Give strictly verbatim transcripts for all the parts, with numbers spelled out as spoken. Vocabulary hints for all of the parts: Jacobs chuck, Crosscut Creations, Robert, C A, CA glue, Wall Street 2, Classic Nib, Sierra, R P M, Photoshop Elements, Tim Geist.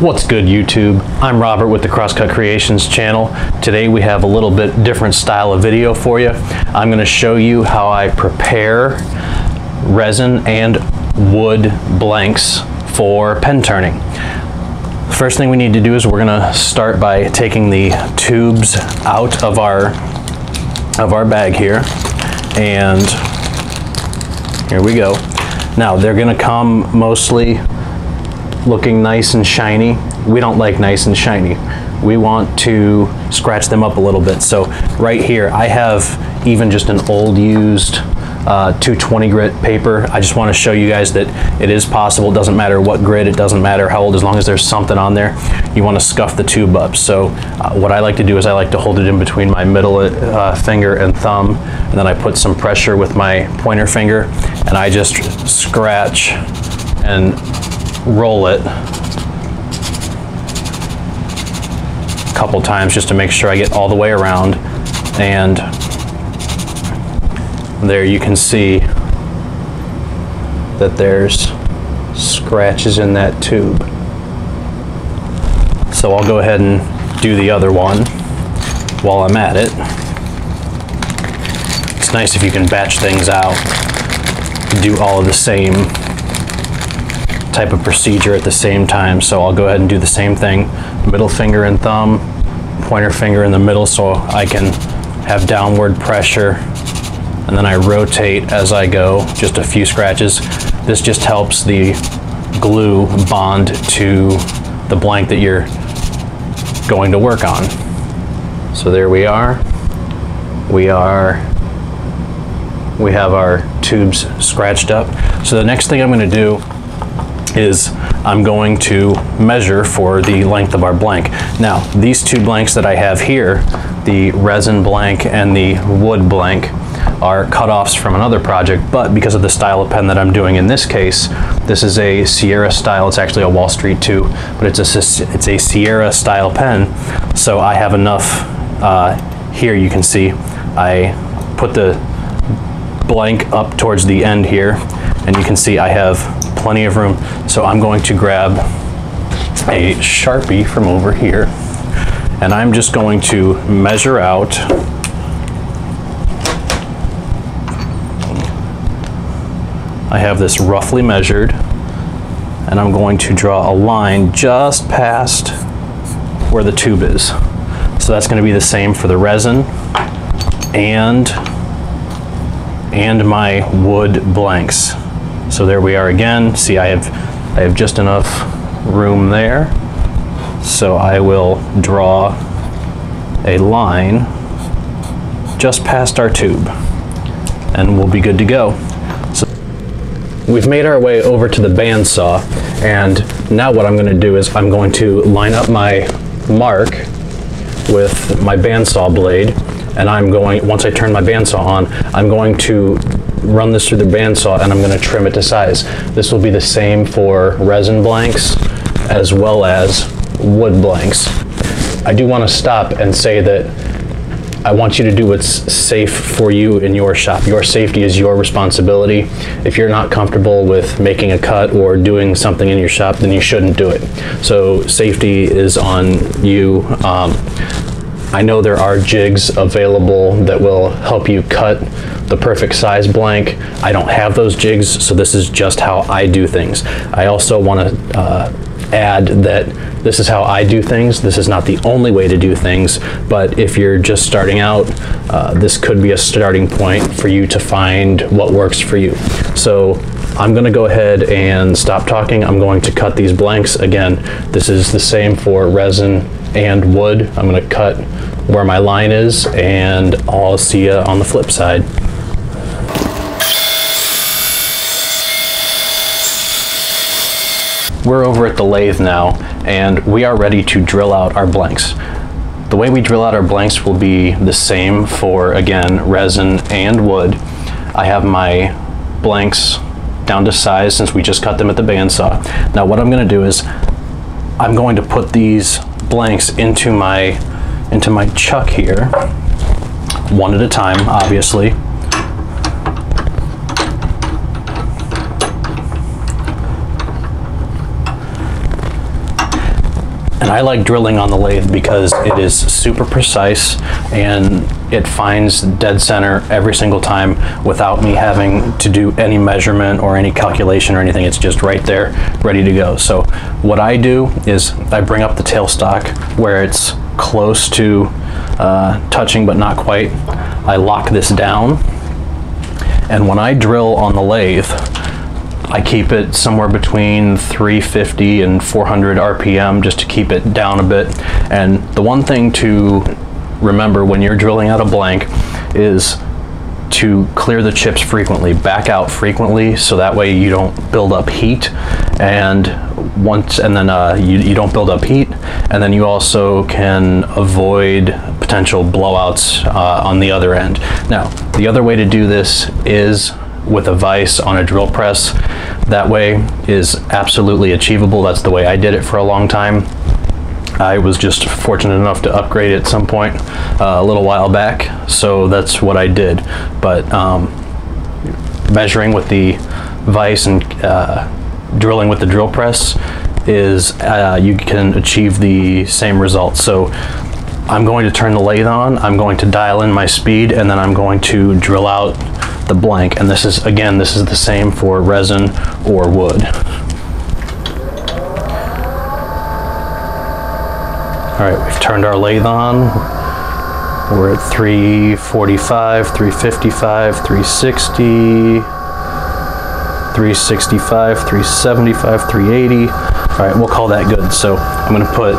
What's good, YouTube? I'm Robert with the Crosscut Creations channel. Today we have a little bit different style of video for you. I'm going to show you how I prepare resin and wood blanks for pen turning. First thing we need to do is we're going to start by taking the tubes out of our of our bag here, and here we go. Now they're going to come mostly looking nice and shiny. We don't like nice and shiny. We want to scratch them up a little bit. So right here, I have even just an old used uh, two twenty grit paper. I just want to show you guys that it is possible. It doesn't matter what grit, it doesn't matter how old, as long as there's something on there. You want to scuff the tube up. So uh, what I like to do is I like to hold it in between my middle uh, finger and thumb, and then I put some pressure with my pointer finger, and I just scratch and roll it a couple times just to make sure I get all the way around. And there you can see that there's scratches in that tube. So I'll go ahead and do the other one while I'm at it. It's nice if you can batch things out, do all of the same type of procedure at the same time. So I'll go ahead and do the same thing. Middle finger and thumb, pointer finger in the middle so I can have downward pressure. And then I rotate as I go, just a few scratches. This just helps the glue bond to the blank that you're going to work on. So there we are. We are, we have our tubes scratched up. So the next thing I'm gonna do is I'm going to measure for the length of our blank. Now, these two blanks that I have here, the resin blank and the wood blank, are cutoffs from another project, but because of the style of pen that I'm doing in this case, this is a Sierra style. It's actually a Wall Street two, but it's a, it's a Sierra style pen. So I have enough uh, here, you can see, I put the blank up towards the end here, and you can see I have plenty of room. So I'm going to grab a Sharpie from over here, and I'm just going to measure out I have this roughly measured, and I'm going to draw a line just past where the tube is. So that's going to be the same for the resin and and my wood blanks. So there we are again. See, I have I have just enough room there. So I will draw a line just past our tube, and we'll be good to go. So we've made our way over to the bandsaw, and now what I'm going to do is I'm going to line up my mark with my bandsaw blade, and I'm going, once I turn my bandsaw on, I'm going to run this through the bandsaw, and I'm going to trim it to size. This will be the same for resin blanks as well as wood blanks. I do want to stop and say that I want you to do what's safe for you in your shop. Your safety is your responsibility. If you're not comfortable with making a cut or doing something in your shop, then you shouldn't do it. So safety is on you. Um, I know there are jigs available that will help you cut the perfect size blank. I don't have those jigs, so this is just how I do things. I also want to uh, add that this is how I do things. This is not the only way to do things, but if you're just starting out, uh, this could be a starting point for you to find what works for you. So I'm going to go ahead and stop talking. I'm going to cut these blanks. Again, this is the same for resin and wood. I'm going to cut where my line is, and I'll see you on the flip side. We're over at the lathe now, and we are ready to drill out our blanks. The way we drill out our blanks will be the same for, again, resin and wood. I have my blanks down to size since we just cut them at the bandsaw. Now what I'm going to do is I'm going to put these blanks into my into my chuck here, one at a time, obviously. And I like drilling on the lathe because it is super precise and it finds dead center every single time without me having to do any measurement or any calculation or anything. It's just right there, ready to go. So what I do is I bring up the tailstock where it's close to uh, touching but not quite. I lock this down, and when I drill on the lathe, I keep it somewhere between three fifty and four hundred R P M just to keep it down a bit. And the one thing to remember when you're drilling out a blank is to clear the chips frequently, back out frequently, so that way you don't build up heat. And once, and then uh, you, you don't build up heat, and then you also can avoid potential blowouts uh, on the other end. Now, the other way to do this is with a vise on a drill press. That way is absolutely achievable. That's the way I did it for a long time. I was just fortunate enough to upgrade at some point uh, a little while back, so that's what I did. But um, measuring with the vise and uh, drilling with the drill press is uh, you can achieve the same results. So I'm going to turn the lathe on, I'm going to dial in my speed, and then I'm going to drill out the blank. And this is, again, this is the same for resin or wood. All right, we've turned our lathe on. We're at three forty-five, three fifty-five, three sixty, three sixty-five, three seventy-five, three eighty. All right, we'll call that good. So I'm gonna put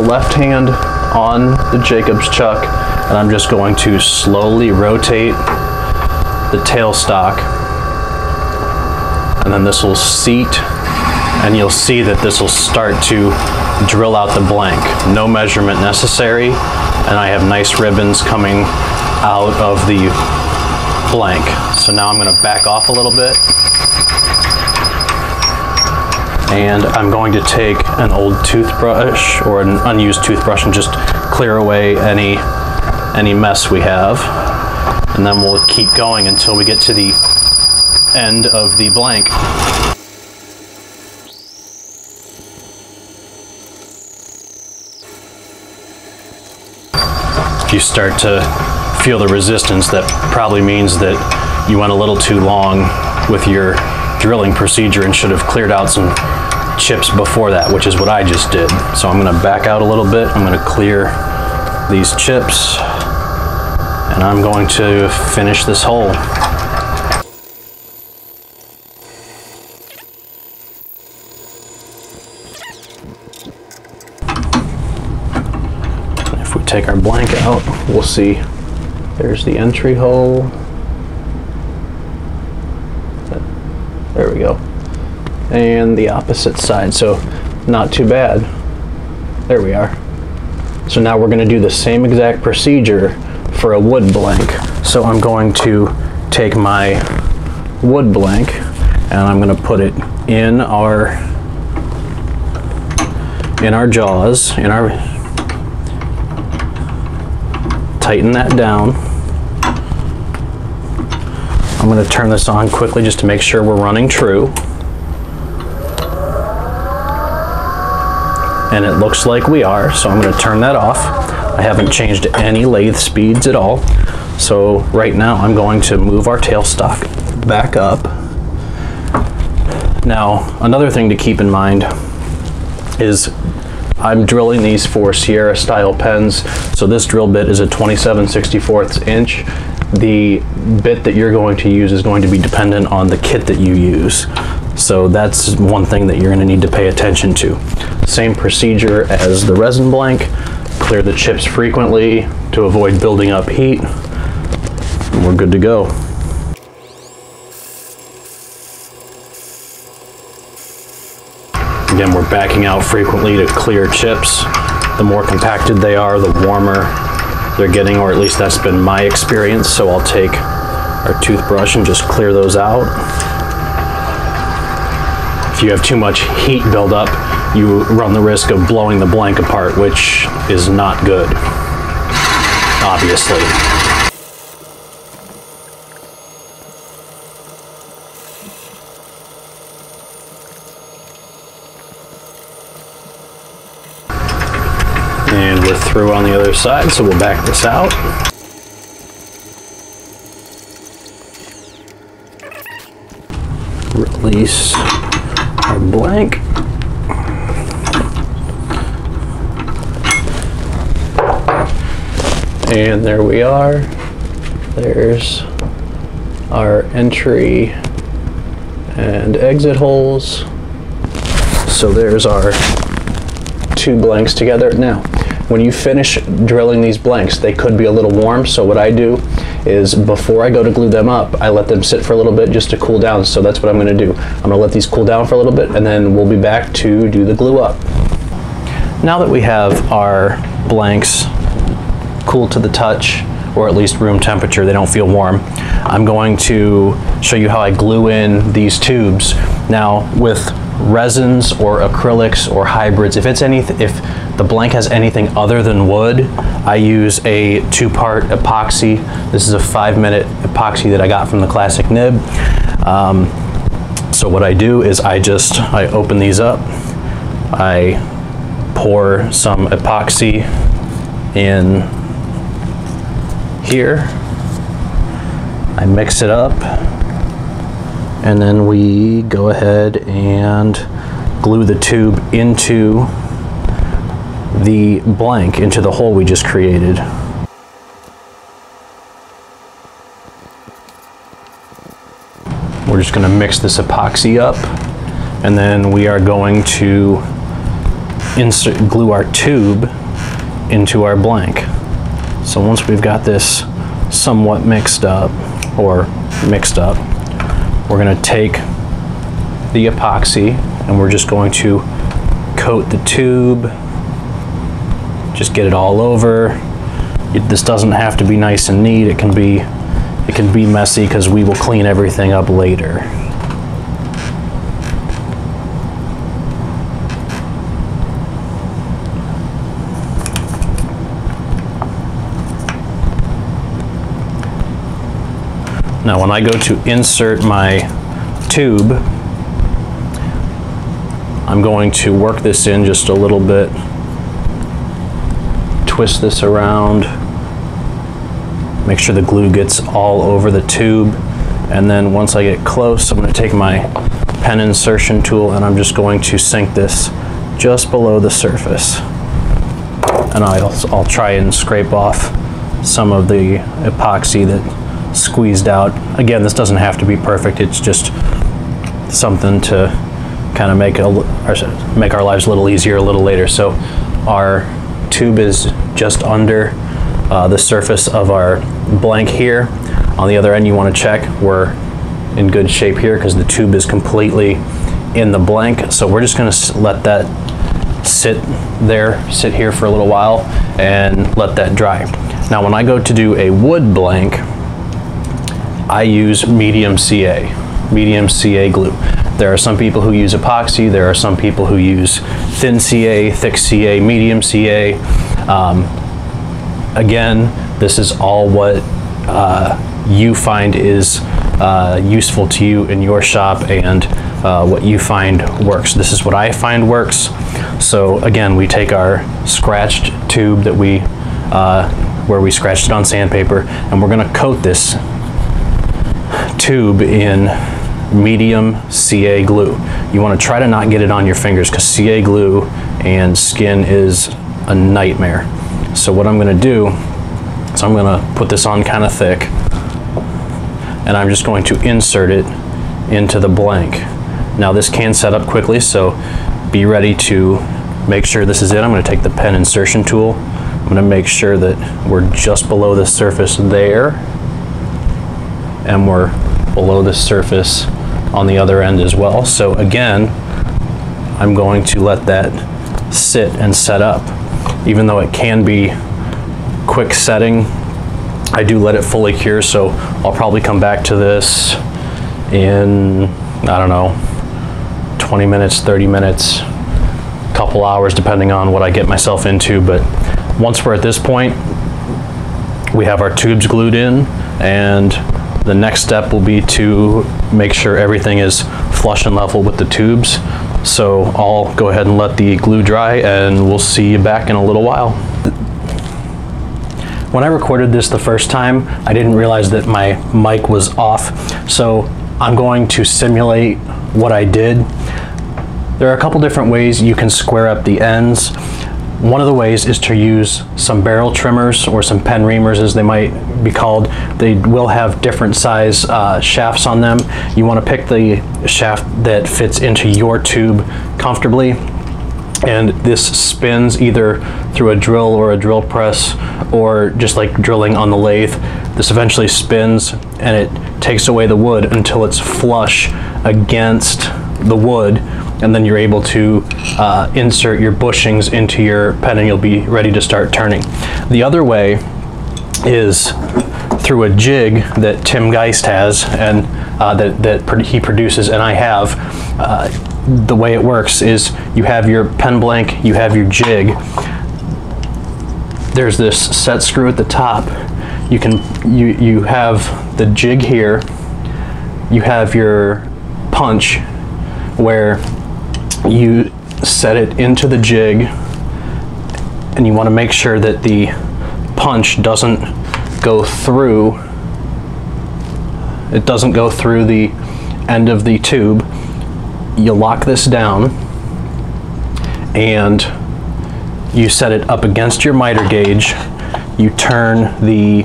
the left hand on the Jacobs chuck, and I'm just going to slowly rotate the tailstock, and then this will seat, and you'll see that this will start to drill out the blank. No measurement necessary, and I have nice ribbons coming out of the blank. So now I'm going to back off a little bit, and I'm going to take an old toothbrush or an unused toothbrush and just clear away any any mess we have, and then we'll keep going until we get to the end of the blank. If you start to feel the resistance, that probably means that you went a little too long with your drilling procedure and should have cleared out some chips before that, which is what I just did. So I'm going to back out a little bit, I'm going to clear these chips, and I'm going to finish this hole. If we take our blank out, we'll see there's the entry hole. There we go. And the opposite side, so not too bad. There we are. So now we're going to do the same exact procedure for a wood blank. So I'm going to take my wood blank, and I'm going to put it in our in our jaws, in our tighten that down. I'm going to turn this on quickly just to make sure we're running true. And it looks like we are, so I'm going to turn that off. I haven't changed any lathe speeds at all. So right now I'm going to move our tailstock back up. Now, another thing to keep in mind is I'm drilling these for Sierra style pens. So this drill bit is a twenty-seven sixty-fourths inch. The bit that you're going to use is going to be dependent on the kit that you use. So that's one thing that you're going to need to pay attention to. Same procedure as the resin blank. Clear the chips frequently to avoid building up heat. And we're good to go. Again, we're backing out frequently to clear chips. The more compacted they are, the warmer they're getting, or at least that's been my experience. So I'll take our toothbrush and just clear those out. If you have too much heat buildup, you run the risk of blowing the blank apart, which is not good, obviously. and we're through on the other side, so we'll back this out. Release our blank. And there we are. There's our entry and exit holes. So there's our two blanks together. Now, when you finish drilling these blanks, they could be a little warm. So what I do is before I go to glue them up, I let them sit for a little bit just to cool down. So that's what I'm going to do. I'm going to let these cool down for a little bit, and then we'll be back to do the glue up. Now that we have our blanks cool to the touch, or at least room temperature, they don't feel warm, I'm going to show you how I glue in these tubes. Now, with resins or acrylics or hybrids, if it's any, if the blank has anything other than wood, I use a two-part epoxy. This is a five-minute epoxy that I got from the Classic Nib. Um, so what I do is I just, I open these up, I pour some epoxy in here, I mix it up, and then we go ahead and glue the tube into the blank, into the hole we just created. We're just going to mix this epoxy up, and then we are going to insert, glue our tube into our blank. So once we've got this somewhat mixed up, or mixed up, we're going to take the epoxy and we're just going to coat the tube, just get it all over. It, this doesn't have to be nice and neat. It can be, it can be messy because we will clean everything up later. Now, when I go to insert my tube, I'm going to work this in just a little bit, twist this around, make sure the glue gets all over the tube, and then once I get close, I'm going to take my pen insertion tool and I'm just going to sink this just below the surface. And I'll, I'll try and scrape off some of the epoxy that squeezed out. Again, this doesn't have to be perfect. It's just something to kind of make a, make our lives a little easier a little later. So our tube is just under uh, the surface of our blank here. On the other end, you want to check we're in good shape here because the tube is completely in the blank. So we're just going to let that sit there, sit here for a little while and let that dry. Now, when I go to do a wood blank, I use medium C A, medium C A glue. There are some people who use epoxy, there are some people who use thin C A, thick C A, medium C A. Um, again, this is all what uh, you find is uh, useful to you in your shop and uh, what you find works. This is what I find works. So again, we take our scratched tube that we, uh, where we scratched it on sandpaper, and we're gonna coat this tube in medium C A glue. You want to try to not get it on your fingers because C A glue and skin is a nightmare. So what I'm going to do is I'm going to put this on kind of thick and I'm just going to insert it into the blank. Now this can set up quickly, so be ready to make sure this is it. I'm going to take the pen insertion tool. I'm going to make sure that we're just below the surface there, and we're below the surface on the other end as well. So again, I'm going to let that sit and set up. Even though it can be quick setting, I do let it fully cure, so I'll probably come back to this in, I don't know, twenty minutes, thirty minutes, a couple hours, depending on what I get myself into. But once we're at this point, we have our tubes glued in, and the next step will be to make sure everything is flush and level with the tubes. So I'll go ahead and let the glue dry and we'll see you back in a little while. When I recorded this the first time, I didn't realize that my mic was off. So I'm going to simulate what I did. There are a couple different ways you can square up the ends. One of the ways is to use some barrel trimmers or some pen reamers, as they might be called. They will have different size uh, shafts on them. You want to pick the shaft that fits into your tube comfortably, and this spins either through a drill or a drill press, or just like drilling on the lathe. This eventually spins and it takes away the wood until it's flush against the wood, and then you're able to uh, insert your bushings into your pen and you'll be ready to start turning. The other way is through a jig that Tim Geist has and uh, that, that he produces and I have. Uh, the way it works is you have your pen blank, you have your jig. There's this set screw at the top. You can, you, you have the jig here, you have your punch where you set it into the jig, and you want to make sure that the punch doesn't go through, it doesn't go through the end of the tube. You lock this down and you set it up against your miter gauge, you turn the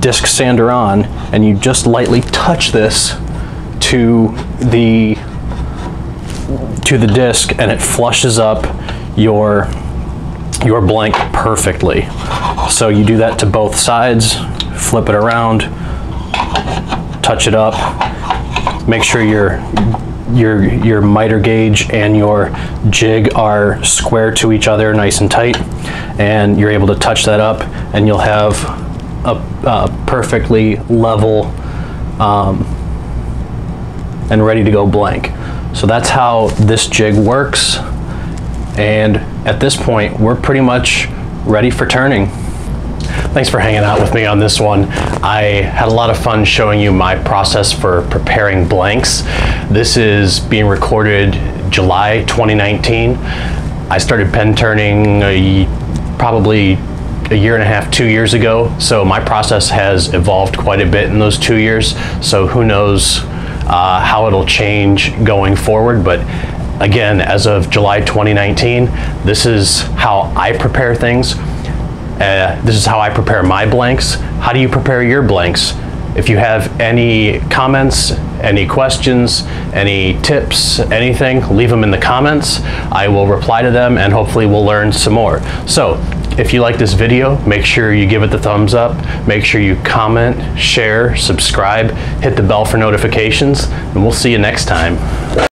disc sander on, and you just lightly touch this to the to the disc and it flushes up your your blank perfectly. So you do that to both sides, flip it around, touch it up, make sure your your your miter gauge and your jig are square to each other, nice and tight, and you're able to touch that up and you'll have a, a perfectly level um, and ready to go blank. So that's how this jig works, and at this point we're pretty much ready for turning. Thanks for hanging out with me on this one. I had a lot of fun showing you my process for preparing blanks. This is being recorded July twenty nineteen. I started pen turning a, probably a year and a half, two years ago, so my process has evolved quite a bit in those two years, so who knows Uh, how it'll change going forward. But again, as of July twenty nineteen, this is how I prepare things. Uh, this is how I prepare my blanks. How do you prepare your blanks? If you have any comments, any questions, any tips, anything, leave them in the comments. I will reply to them and hopefully we'll learn some more. So if you like this video, make sure you give it the thumbs up, make sure you comment, share, subscribe, hit the bell for notifications, and we'll see you next time.